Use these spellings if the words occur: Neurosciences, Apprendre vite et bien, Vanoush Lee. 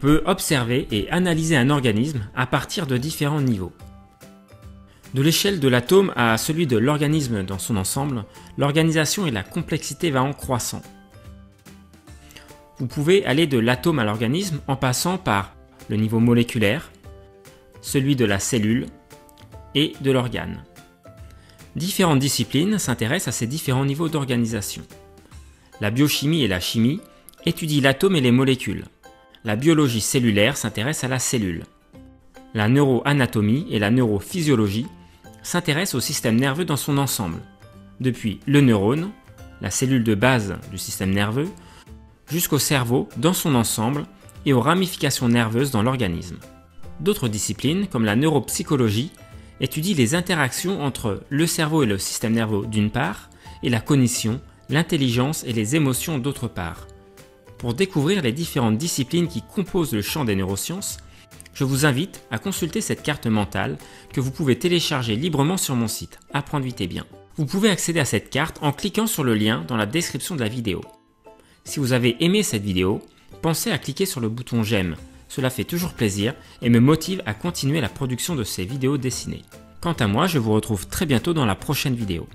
peut observer et analyser un organisme à partir de différents niveaux. De l'échelle de l'atome à celui de l'organisme dans son ensemble, l'organisation et la complexité va en croissant. Vous pouvez aller de l'atome à l'organisme en passant par le niveau moléculaire, celui de la cellule et de l'organe. Différentes disciplines s'intéressent à ces différents niveaux d'organisation. La biochimie et la chimie étudient l'atome et les molécules. La biologie cellulaire s'intéresse à la cellule. La neuroanatomie et la neurophysiologie s'intéressent au système nerveux dans son ensemble, depuis le neurone, la cellule de base du système nerveux, jusqu'au cerveau dans son ensemble et aux ramifications nerveuses dans l'organisme. D'autres disciplines, comme la neuropsychologie, étudient les interactions entre le cerveau et le système nerveux d'une part, et la cognition, l'intelligence et les émotions d'autre part. Pour découvrir les différentes disciplines qui composent le champ des neurosciences, je vous invite à consulter cette carte mentale que vous pouvez télécharger librement sur mon site Apprendre vite et bien. Vous pouvez accéder à cette carte en cliquant sur le lien dans la description de la vidéo. Si vous avez aimé cette vidéo, pensez à cliquer sur le bouton j'aime, cela fait toujours plaisir et me motive à continuer la production de ces vidéos dessinées. Quant à moi, je vous retrouve très bientôt dans la prochaine vidéo.